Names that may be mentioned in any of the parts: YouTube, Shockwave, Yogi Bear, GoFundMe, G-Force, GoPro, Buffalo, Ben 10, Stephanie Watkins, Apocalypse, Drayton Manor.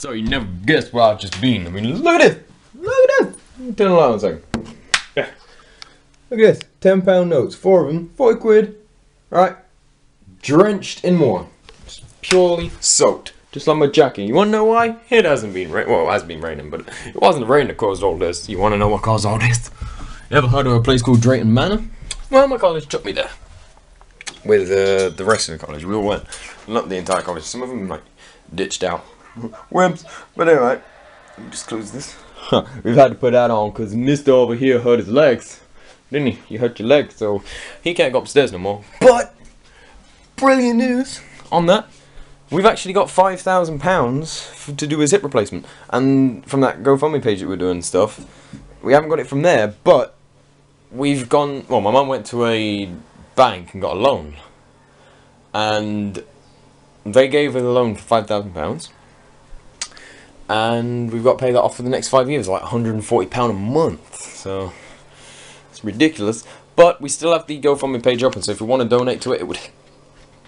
So you never guessed where I've just been. I mean, look at this! Look at this! Let me turn it on a second. Yeah. Look at this. £10 notes. 4 of them. 40 quid. Alright. Drenched in more. Just purely soaked. Just like my jacket. You wanna know why? It hasn't been raining. Well, it has been raining, but it wasn't the rain that caused all this. You wanna know what caused all this? You ever heard of a place called Drayton Manor? Well, my college took me there. With the rest of the college. We all went. Not the entire college. Some of them, like, ditched out. Wimps. But anyway, let me just close this. Huh, we've had to put that on because Mr. over here hurt his legs, didn't he? He hurt your legs, so he can't go upstairs no more. But brilliant news on that, we've actually got £5,000 to do his hip replacement, and from that GoFundMe page that we're doing stuff, we haven't got it from there, but we've gone. Well, my mum went to a bank and got a loan, and they gave her the loan for £5,000. And we've got to pay that off for the next 5 years, like £140 a month. So it's ridiculous. But we still have the GoFundMe page open, so if you want to donate to it, it would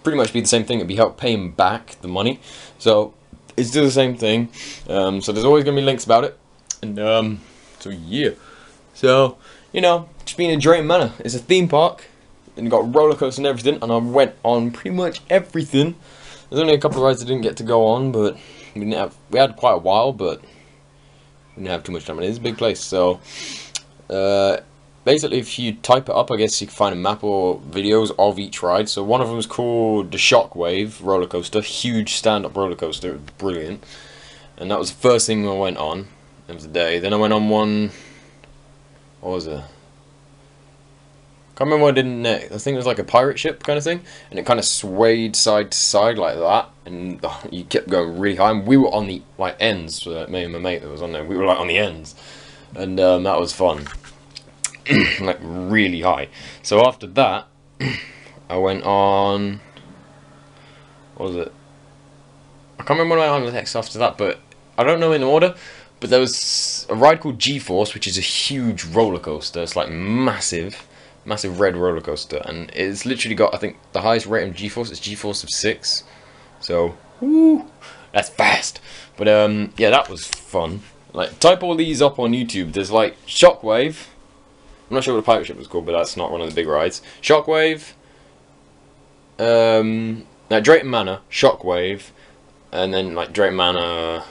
pretty much be the same thing. It'd be help paying back the money. So it's still the same thing. So there's always going to be links about it. And so yeah. So, you know, just being in Drayton Manor. It's a theme park, and you've got roller coasters and everything. And I went on pretty much everything. There's only a couple of rides I didn't get to go on, but we had quite a while, but we didn't have too much time. It is a big place, so basically, if you type it up, I guess you can find a map or videos of each ride. So one of them is called the Shockwave roller coaster, huge stand-up roller coaster. It was brilliant, and that was the first thing I went on. It was the day. Then I went on one. What was it? Can't remember what I did next. I think it was like a pirate ship kind of thing, and it kind of swayed side to side like that, and you kept going really high. And we were on the like ends. So me and my mate that was on there, we were like on the ends, and that was fun, like really high. So after that, I went on. What was it? I can't remember what I went on next after that, but I don't know in order. But there was a ride called G-Force, which is a huge roller coaster. It's like massive. Massive red roller coaster, and it's literally got, I think, the highest rate of G-Force. It's G-Force of 6, so woo, that's fast. But yeah, that was fun. Like, type all these up on YouTube. There's like Shockwave. I'm not sure what the pirate ship was called, but that's not one of the big rides. Shockwave. Now Drayton Manor, Shockwave, and then like Drayton Manor,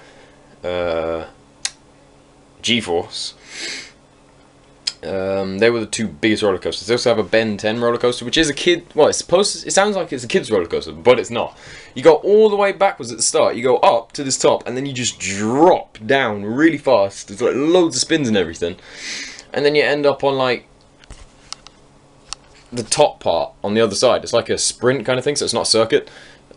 G-Force. They were the two biggest roller coasters. They also have a Ben 10 roller coaster, which is a kid. Well, it's supposed to, it sounds like it's a kid's roller coaster, but it's not. You go all the way backwards at the start. You go up to this top, and then you just drop down really fast. There's like loads of spins and everything, and then you end up on like the top part on the other side. It's like a sprint kind of thing, so it's not a circuit.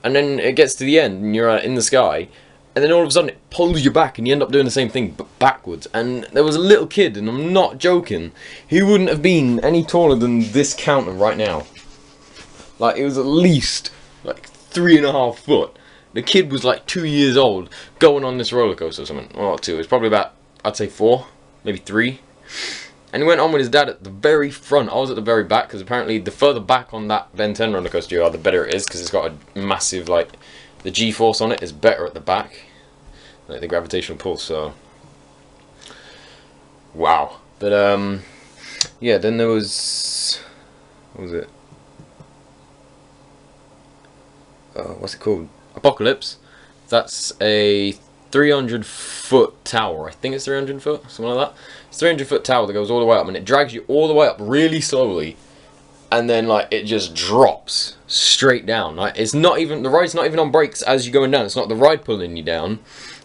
And then it gets to the end, and you're in the sky. And then all of a sudden it pulls you back, and you end up doing the same thing, but backwards. And there was a little kid, and I'm not joking, he wouldn't have been any taller than this counter right now. Like, it was at least, like, 3.5 foot. The kid was, like, 2 years old, going on this roller coaster or something. Well, not 2, it was probably about, I'd say 4, maybe 3. And he went on with his dad at the very front. I was at the very back, because apparently the further back on that Ben 10 roller coaster you are, the better it is, because it's got a massive, like, the G-force on it is better at the back. Like the gravitational pull, so wow. But yeah, then there was, what was it? What's it called? Apocalypse. That's a 300-foot tower. I think it's 300 foot, something like that. It's a 300-foot tower that goes all the way up, and it drags you all the way up really slowly, and then like it just drops straight down. Like, it's not even, the ride's not even on brakes as you're going down. It's not the ride pulling you down.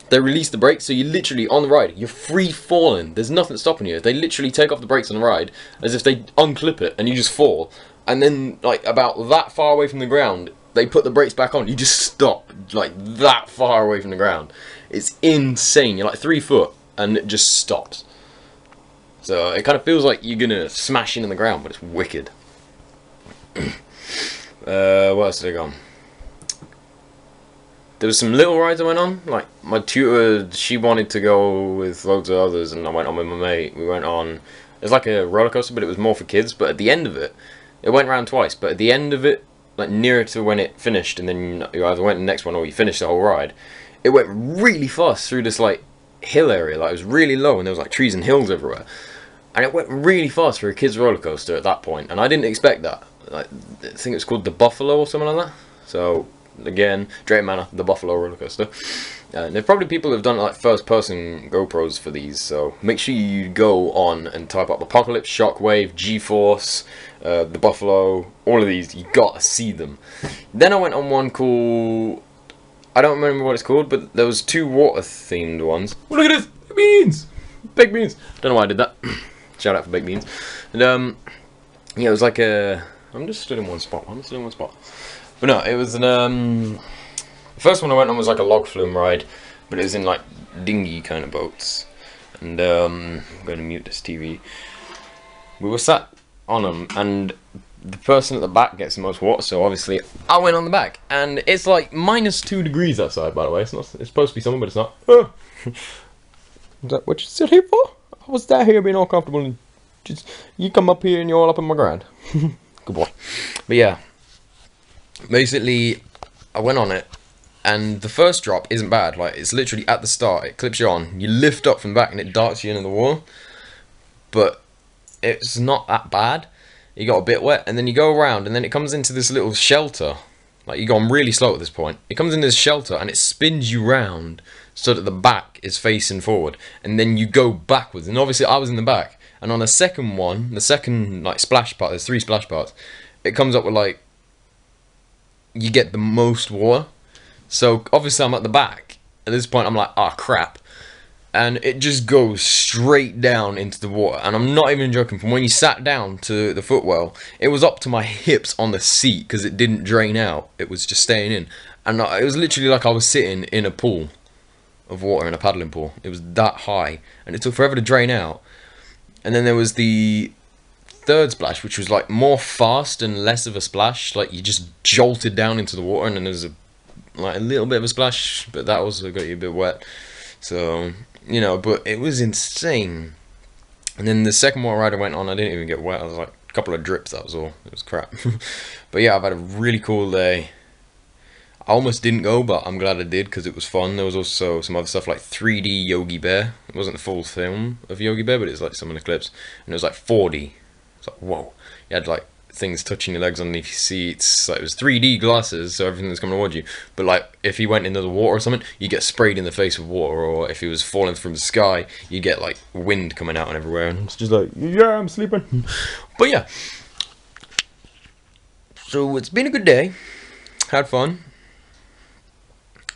They release the brakes, so you're literally on the ride. You're free falling. There's nothing stopping you. They literally take off the brakes on the ride as if they unclip it, and you just fall. And then, like, about that far away from the ground, they put the brakes back on. You just stop, like, that far away from the ground. It's insane. You're, like, 3 foot, and it just stops. So it kind of feels like you're going to smash into the ground, but it's wicked. What else did I go on? There was some little rides I went on. Like, my tutor, she wanted to go with loads of others, and I went on with my mate. We went on, it's like a roller coaster, but it was more for kids. But at the end of it, it went round twice. But at the end of it, like nearer to when it finished, and then you either went to the next one or you finished the whole ride, it went really fast through this like hill area. Like it was really low and there was like trees and hills everywhere, and it went really fast for a kids roller coaster at that point, and I didn't expect that. Like, I think it's called the Buffalo or something like that. So again, Drayton Manor, the Buffalo roller coaster. And there's probably people who've done like first-person GoPros for these, so make sure you go on and type up Apocalypse, Shockwave, G-Force, the Buffalo, all of these. You gotta see them. Then I went on one called, I don't remember what it's called, but there was two water-themed ones. Oh, look at this, beans, baked beans. Don't know why I did that. Shout out for baked beans. And yeah, it was like a. I'm just stood in one spot. I'm stood in one spot. But no, it was an the first one I went on was like a log flume ride, but it was in like dinghy kind of boats. And I'm going to mute this TV. We were sat on them, and the person at the back gets the most water, so obviously I went on the back. And it's like -2 degrees outside, by the way. It's not. It's supposed to be summer, but it's not. Oh. Is that what you sit here for? I was down here being all comfortable, and just you come up here and you're all up in my ground. Good boy. But yeah, basically I went on it. And the first drop isn't bad, like it's literally at the start, it clips you on, you lift up from back and it darts you into the wall. But it's not that bad, you got a bit wet, and then you go around and then it comes into this little shelter. Like you're going really slow at this point. It comes into this shelter and it spins you round so that the back is facing forward. And then you go backwards, and obviously I was in the back. And on the second one, the second like splash part, there's 3 splash parts, it comes up with like, you get the most water. So obviously I'm at the back. At this point I'm like, ah, crap. And it just goes straight down into the water. And I'm not even joking, from when you sat down to the footwell, it was up to my hips on the seat because it didn't drain out. It was just staying in. And it was literally like I was sitting in a pool of water, in a paddling pool. It was that high. And it took forever to drain out. And then there was the third splash, which was like more fast and less of a splash. Like you just jolted down into the water, and then there was a like a little bit of a splash, but that also got you a bit wet, so you know. But it was insane. And then the second water ride I went on, I didn't even get wet. I was like a couple of drips, that was all. It was crap. But yeah, I've had a really cool day. I almost didn't go, but I'm glad I did because it was fun. There was also some other stuff like 3D Yogi Bear. It wasn't the full film of Yogi Bear, but it's like some of the clips, and it was like 4D. It's like whoa, you had like things touching your legs underneath your seats. Like it was 3D glasses, so everything that's coming towards you. But like if he went into the water or something, you get sprayed in the face with water, or if he was falling from the sky, you get like wind coming out and everywhere. And it's just like, yeah, I'm sleeping. But yeah, so it's been a good day. Had fun,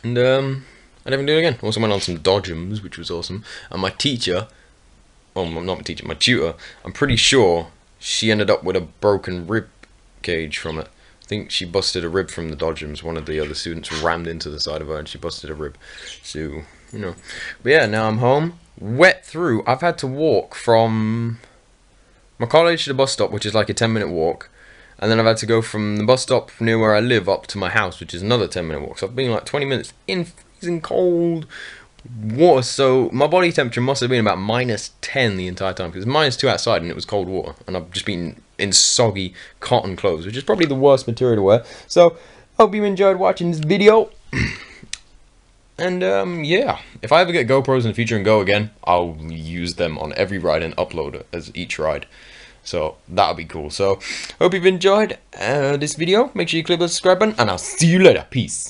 and I never do it again. Also went on some dodgems, which was awesome. And my teacher, well, not my teacher, my tutor, I'm pretty sure, she ended up with a broken rib cage from it. I think she busted a rib from the dodgems. One of the other students rammed into the side of her and she busted a rib. So, you know. But yeah, now I'm home. Wet through. I've had to walk from my college to the bus stop, which is like a 10-minute walk. And then I've had to go from the bus stop near where I live up to my house, which is another 10-minute walk. So I've been like 20 minutes in freezing cold water. So my body temperature must have been about -10 the entire time, because it's -2 outside and it was cold water, and I've just been in soggy cotton clothes, which is probably the worst material to wear. So hope you enjoyed watching this video. And yeah, if I ever get GoPros in the future and go again, I'll use them on every ride and upload it as each ride, so that'll be cool. So hope you've enjoyed this video. Make sure you click the subscribe button, and I'll see you later. Peace.